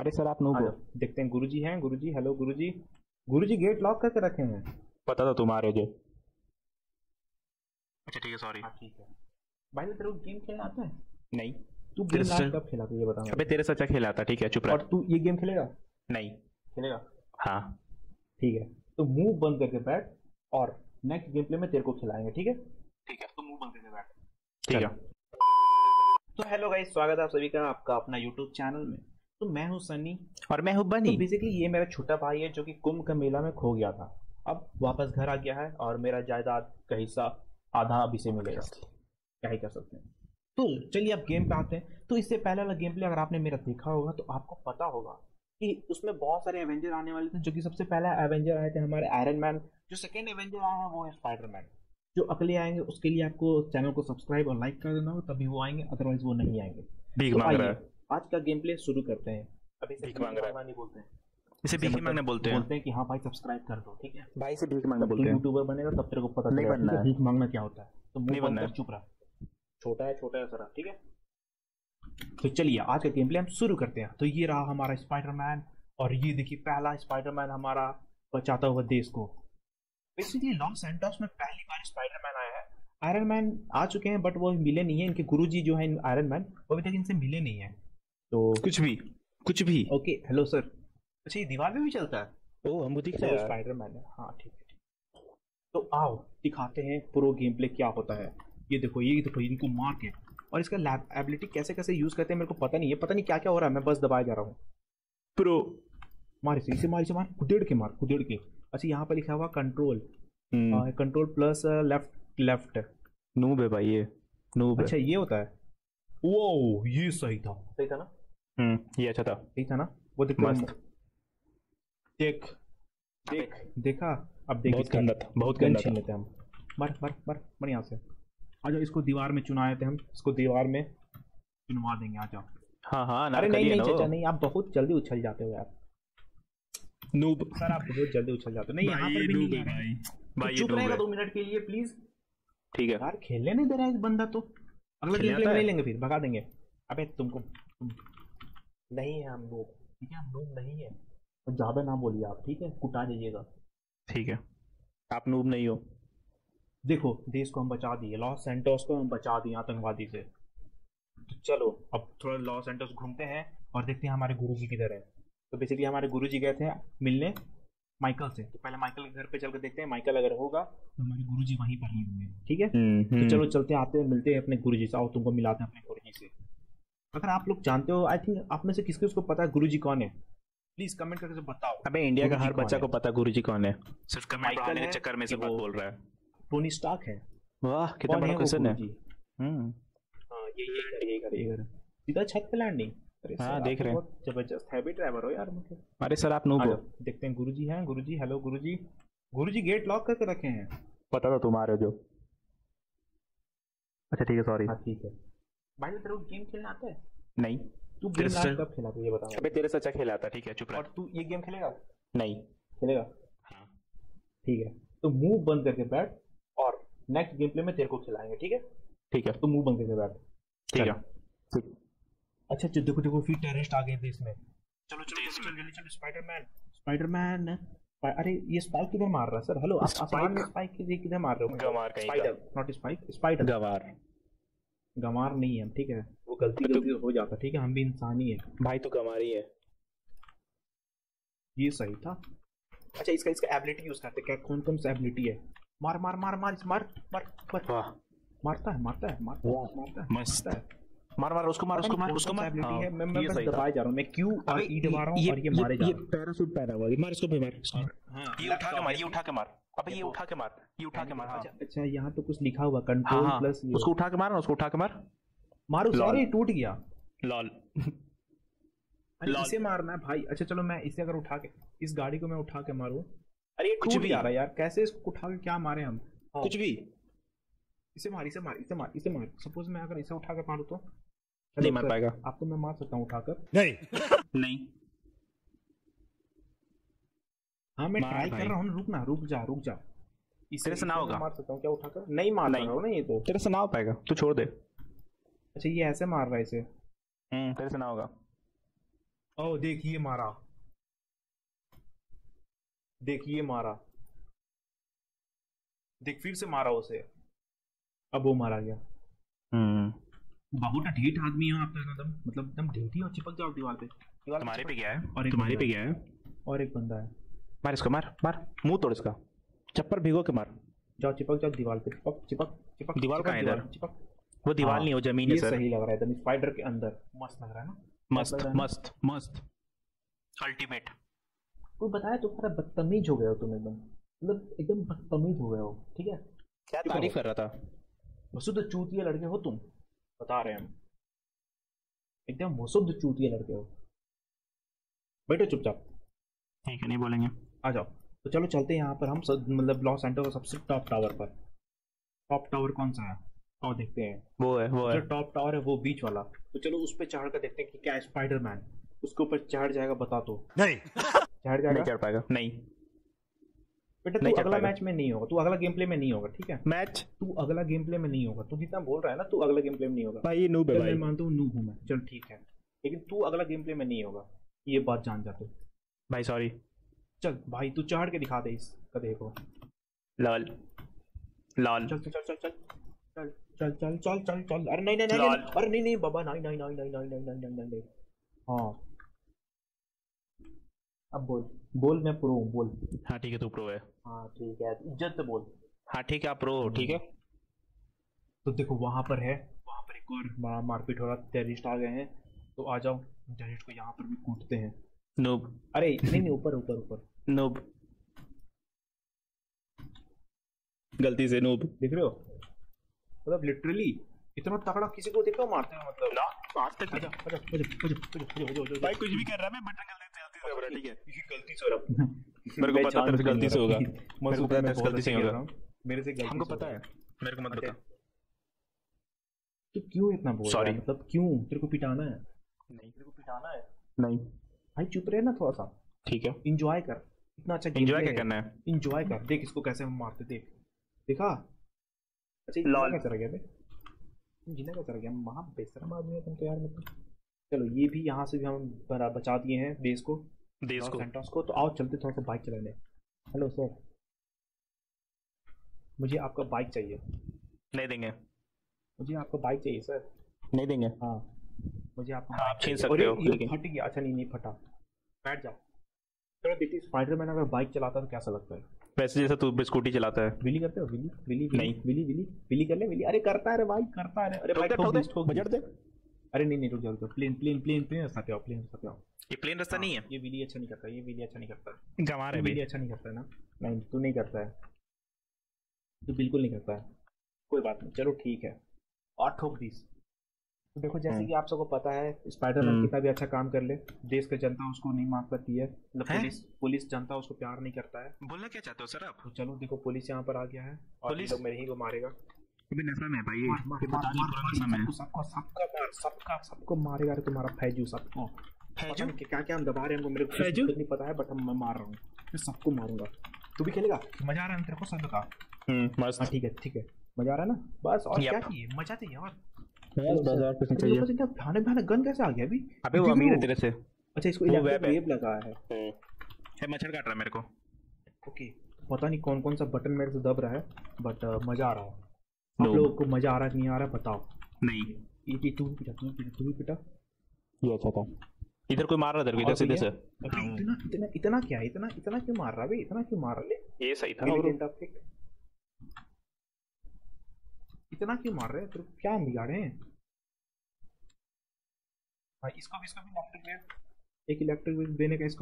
अरे सर आप नो गो, देखते हैं गुरुजी हैं, गुरुजी हेलो गुरुजी, गुरुजी गेट लॉक करके रखे हैं। पता था तुम्हारे जो। अच्छा ठीक है सॉरी। ठीक है भाई तेरे को गेम खेलना आता है? नहीं। तू गेम कब खेला था ये बता। अबे तेरे से अच्छा खेला था। ठीक है चुप रह। और तू ये गेम खेलेगा? नहीं। खेलेगा? हाँ ठीक है। तो मूव बंद करके बैठ और नेक्स्ट गेम प्ले में तेरे को खिलाएंगे। ठीक है ठीक है। तो मूव बंद करके बैठ। ठीक है। तो हेलो गाइस, स्वागत है आप सभी का आपका अपना YouTube चैनल में। तो मैं हूँ सनी और मैं हूँ बनी। तो बेसिकली ये मेरा छोटा भाई है जो कि कुंभ का मेला में खो गया था, अब वापस घर आ गया है और मेरा जायदाद का हिस्सा आधा अभी से मिलेगा, क्या ही कर सकते हैं। तो चलिए अब गेम पे आते हैं। तो इससे पहले वाला गेम प्ले अगर आपने मेरा देखा होगा तो आपको पता होगा कि उसमें बहुत सारे एवेंजर आने वाले थे, जो कि सबसे पहला एवेंजर आए थे हमारे आयरन मैन, जो सेकेंड एवेंजर आया है वो है स्पाइडरमैन। जो अगले आएंगे उसके लिए आपको चैनल को सब्सक्राइब और लाइक कर देना हो, तभी वो आएंगे, अदरवाइज वो नहीं आएंगे। आज का गेम प्ले शुरू करते हैं। अभी से भीख मांगना बोलते हैं, इसे भीख मांगना बोलते हैं कि हाँ भाई सब्सक्राइब कर दो। ठीक है भाई से भीख मांगना बोलते हैं। यूट्यूबर बनेगा तब तेरे को पता नहीं बनना है भीख मांगना क्या होता है। तो नहीं बनना, चुप रहा, छोटा है सारा। ठीक है तो चलिए आज का गेम प्ले हम शुरू करते हैं। तो ये रहा हमारा स्पाइडरमैन और ये देखिए पहला स्पाइडरमैन हमारा बचाता हुआ देश को। बेसिकली लॉस एंटोस में पहली बार स्पाइडरमैन आया है। आयरन मैन आ चुके हैं बट वो मिले नहीं है, इनके गुरुजी जो है आयरन मैन वो अभी तक इनसे मिले नहीं है। तो कुछ भी ओके हेलो सर। अच्छा ये दीवार में भी चलता है? ओ हमको दिख रहा है स्पाइडरमैन है। हाँ ठीक है ठीक। तो आओ दिखाते हैं प्रो गेम प्ले क्या होता है। ये देखो इनको मार के, और इसका लैब एबिलिटी कैसे यूज करते हैं मेरे को पता नहीं है, पता नहीं क्या क्या हो रहा है, मैं बस दबाया जा रहा हूँ। प्रो मार इसे मार कुदेड़ के। अच्छा यहाँ पर लिखा हुआ कंट्रोल प्लस लेफ्ट। नूब है भाई ये, नूब। अच्छा ये होता है। वो ये सही था ना? ये अच्छा था, ठीक था ना? वो देखा अब बहुत गंदा छीन लेते हैं हम। मर यहाँ से आ जाओ। इसको दीवार में चुनाए थे हम, इसको दीवार में चुनवा देंगे। आ जाओ। हाँ अरे नहीं चाचा नहीं, आप बहुत जल्दी उछल जाते हो यार। नूब सर आप बहुत जल्दी उछल जाते हो। नहीं यहाँ पर भी नहीं, चुप रहेगा 2 मिनट के लिए प्लीज। ठीक है यार खेलने नहीं दे रहा है बंदा, तो अगला गेम ले लेंगे फिर भगा देंगे। अबे तुम नहीं है हम लोग, ठीक है हम लोग नहीं है, ज्यादा ना बोलिए आप, ठीक है कुटा दीजिएगा। ठीक है आप नूब नहीं हो। देखो देश को हम बचा दिए, लॉस सैंटोस को हम बचा दिए आतंकवादी से। तो चलो अब थोड़ा लॉस सैंटोस घूमते हैं और देखते हैं हमारे गुरुजी किधर है। तो बेसिकली हमारे गुरुजी गए थे मिलने माइकल से, तो पहले माइकल के घर पे चलकर देखते हैं, माइकल अगर होगा तो हमारे गुरुजी वहीं पर ही होंगे। ठीक है तो चलो चलते आते हैं, मिलते हैं अपने गुरुजी से। आओ तुमको मिलाते हैं अपने गुरुजी से। अगर आप लोग जानते हो, आई थिंक आप में से किसके उसको पता है गुरुजी कौन है, प्लीज कमेंट करके बताओ। अबे इंडिया का हर बच्चा को पता गुरुजी कौन है, सिर्फ कमेंट डालने के चक्कर में से बात बोल रहा है। टोनी स्टार्क है। वाह कितना बड़ा क्वेश्चन है। हां ये कर सीधा छत पे लैंडिंग। हां देख रहे हैं, जबरदस्त हैवी ड्राइवर हो यार मुझे। अरे सर आप नो गो, देखते हैं गुरुजी हैं, गुरुजी हेलो गुरुजी, गुरुजी गेट लॉक करके रखे हैं। पता था तुम्हारे जो। अच्छा ठीक है सॉरी। हां ठीक है भाई तेरे को गेम खेलना आता है? नहीं। तू गेम कब खेला था ये बता। अबे तेरे से अच्छा खेला था। ठीक है चुप रह। और तू ये गेम खेलेगा? नहीं। खेलेगा? हाँ ठीक है। तो मूव बंद करके बैठ और नेक्स्ट गेम प्ले में तेरे को खिलाएंगे। ठीक है तो मूव बंद करके बैठ। ठीक है ठीक। अच्छा चलो देखो फिर टेररिस्ट आ गए देश में। चलो स्पाइडरमैन। अरे ये स्पाइक किधर मार रहा है सर? हेलो आप आसमान में स्पाइक किधर मार रहे हो? गवार कहीं का, नॉट स्पाइक, स्पाइडर गवार नहीं है हम। ठीक है वो गलती हो जाता, ठीक है हम भी इंसान ही है भाई, तो गवार ही है। ये सही था। अच्छा इसका एबिलिटी यूज करते क्या, कौन सा एबिलिटी है? मार मारता है मस्त है। मार उसको मार एबिलिटी है। मैं बस दबाए जा रहा हूं, मैं क्यू और ई दबा रहा हूं और ये मारे जा रहा है। ये पैराशूट पहना हुआ है, मार इसको भी मार। हां ये उठा के मार। अबे ये उठा के मार। अच्छा यहां तो कुछ लिखा हुआ कंट्रोल प्लस, उसको उठा के मार ना, उसको उठा के मार। मारो सॉरी टूट गया लॉल। इसे मारना है भाई। अच्छा चलो मैं इसे अगर उठा के, इस गाड़ी को मैं उठा के मारूं। अरे ये कुछ भी आ रहा है यार, कैसे इसको उठा के क्या मारे हम? कुछ भी। इसे मार। सपोज मैं अगर इसे उठा के मारूं तो नहीं मार पाएगा। आपको मैं मार सकता हूं उठाकर? नहीं। हाँ मैं ट्राई कर रहा हूँ। रुक जा। तेरे से ना होगा। मार सकता हूँ क्या उठाकर? नहीं मार रहा हूँ ना, ये तो तेरे से ना हो पाएगा, तू छोड़ दे। अच्छा ये ऐसे मार रहा है इसे, तेरे से ना होगा। आओ देखिए मारा, देखिए मारा, देख फिर से मारा उसे, अब वो मारा गया। बहुत ढीठ आदमी हो आप तो, मतलब एकदम ढीठी और चिपक जाओ दीवार पे। तुम्हारे पे क्या है और तुम्हारे पे क्या है और एक बंदा है। मार इसको, मार मार, मुंह तोड़ इसका, चप्पल भिगो के मार, जाओ चिपक जाओ दीवार पे, चिपक चिपक चिपक दीवार का इधर चिपक। वो दीवार नहीं, वो जमीन है सर। सही लग रहा है एकदम स्पाइडर के अंदर, मस्त लग रहा है ना, मस्त मस्त मस्त अल्टीमेट। कोई बताया तो सारा बदतमीज हो गया हो तुम एकदम, मतलब एकदम बदतमीज हो गए हो। ठीक है, क्या तारीफ कर रहा था वसुद, चूतिया लड़के हो तुम, बता रहे हैं हम, एकदम वसुद चूतिया लड़के हो। बैठो चुपचाप, ठीक है, नहीं बोलेंगे, आ जाओ। तो चलो चलते हैं यहाँ पर हम सब, मतलब लॉस एंटो का सबसे टॉप टावर पर। टॉप टावर कौन सा है और देखते हैं, वो है जो टॉप टावर है वो बीच वाला। तो चलो उस पर चढ़ कर देखते हैं कि क्या स्पाइडरमैन उसके ऊपर चढ़ जाएगा, बता दो। नहीं चढ़ जाएगा, नहीं चढ़ पाएगा, नहीं बेटा तू अगला मैच में नहीं होगा, तू अगला गेम प्ले में नहीं होगा, ठीक है मैच, तू अगला गेम प्ले में नहीं होगा। तू जितना बोल रहा है ना तू अगला गेम प्ले में नहीं होगा भाई, ये नूब है भाई, मैं मानता हूँ नूब हूँ मैं, चल ठीक है, लेकिन तू अगला गेम प्ले में नहीं होगा, ये बात जान जाते भाई, सॉरी। चल भाई तू चढ़ के दिखा दे इस गधे को, लाल लाल, चल चल चल चल चल चल चल चल चल चल, अरे नहीं नहीं नहीं, अरे नहीं नहीं बाबा, नहीं नहीं नहीं नहीं नहीं नहीं नहीं। हाँ अब बोल बोल, मैं प्रो हूँ बोल। हाँ ठीक है तू प्रो है, हाँ ठीक है, इज्जत से बोल। हाँ ठीक है आप प्रो हो, ठीक है। तो देखो वहाँ पर है, वहाँ पर एक और बड़ा मारपीट हो रहा, टेररिस्ट आ गए हैं, तो आ जाओ, टेररिस्ट को यहाँ पर भी कूटते हैं। नोब, अरे नहीं नहीं ऊपर ऊपर ऊपर, नोब गलती से, नोब देख रहे हो, मतलब लिटरली इतना तगड़ा किसी को देखो मारते हो, मतलब ना आज तक। आजा आजा आजा भाई, कुछ भी कर रहा है, मैं बटन गलती से आती है, ठीक है ये गलती से हो रहा है, मेरे को पता है गलती से होगा, मेरे को पता है गलती से होगा, मेरे से गलती, हमको पता है, मेरे को मत बता। तू क्यों इतना बोल रहा है, मतलब क्यों, तेरे को पिटाना है? नहीं तेरे को पिटाना है नहीं भाई, चुप रहे ना थोड़ा सा, ठीक है एंजॉय कर, इतना अच्छा एंजॉय क्या करना है, एंजॉय कर, देख इसको कैसे हम मारते, देख देखा, अच्छा लॉल चला गया, जीना का चला गया, वहाँ बेशरम आदमी है तुम तो यार, मतलब चलो ये भी यहाँ से भी हम बचा दिए हैं देश को, देश को सेंटोस को। तो आओ चलते थोड़ा सा बाइक चलाने। हेलो सर, मुझे आपका बाइक चाहिए। नहीं देंगे, मुझे आपका बाइक चाहिए सर। नहीं देंगे, हाँ मुझे आप छीन सकते हो, लेकिन फट गया, अच्छा नहीं नहीं फटा, बैठ जाओ। चलो देखिए स्पाइडरमैन अगर बाइक चलाता है तो कैसा लगता है, वैसे जैसा तू स्कूटी चलाता है। विली करते हो, विली विली नहीं विली विली विली कर ले विली, अरे करता है रे भाई, करता है, अरे भाई ठोक दे, बजट दे, अरे नहीं नहीं रुक जाओ, प्लेन प्लेन प्लेन प्लेन रास्ता पे आओ, प्लेन रास्ता पे आओ, ये प्लेन रास्ता नहीं है, ये विली अच्छा नहीं करता, ये विली अच्छा नहीं करता, गंवा रहे, विली अच्छा नहीं करता है ना, नहीं तू नहीं करता है, तू बिल्कुल नहीं करता है, कोई बात नहीं, चलो ठीक है, और ठोक दीस। तो देखो जैसे कि आप सबको पता है, स्पाइडरमैन कितना भी अच्छा काम कर ले, देश की जनता उसको नहीं माफ करती है, पुलिस जनता उसको प्यार नहीं करता है। बोलना क्या चाहते हो सर आप? तो चलो देखो पुलिस यहाँ पर आ गया है, और लोग मेरे ही को मारेगा, सबको मारेगा, तुम्हारा फैजू सबको, क्या क्या हम दबा रहे हैं, मेरे को नहीं पता है, बट हम मार रहा हूँ, मैं सबको मारूंगा। तू भी खेलेगा? मजा आ रहा है तेरे को सब का? ठीक है ठीक है, मजा आ रहा है ना, बस और क्या चाहिए, मजा चाहिए और बाजार कुछ नहीं चाहिए। तो इतना भयानक भयानक गन कैसे आ गया अभी? अबे वो अमीर है तेरे से। अच्छा इसको इलेक्ट्रिक वेव लगा है। है मच्छर काट रहा है मेरे को। ओके पता नहीं कौन कौन सा बटन मेरे से दब रहा है, बट मजा आ रहा है। आप लोगों को मजा आ रहा है नहीं आ रहा बताओ। नहीं ये तू भी पिटा, ये अच्छा था। इधर कोई मार रहा है, इधर सीधे से। इतना इतना इतना क्या है, इतना इतना क्यों मार रहा है भाई, इतना क्यों मार रहा है? ये सही था, इतना क्यों मार रहे हैं, तो क्या बिगाड़े हैं भाई? इसको भी इलेक्ट्रिक वेव, एक इलेक्ट्रिक वेव देने का इसको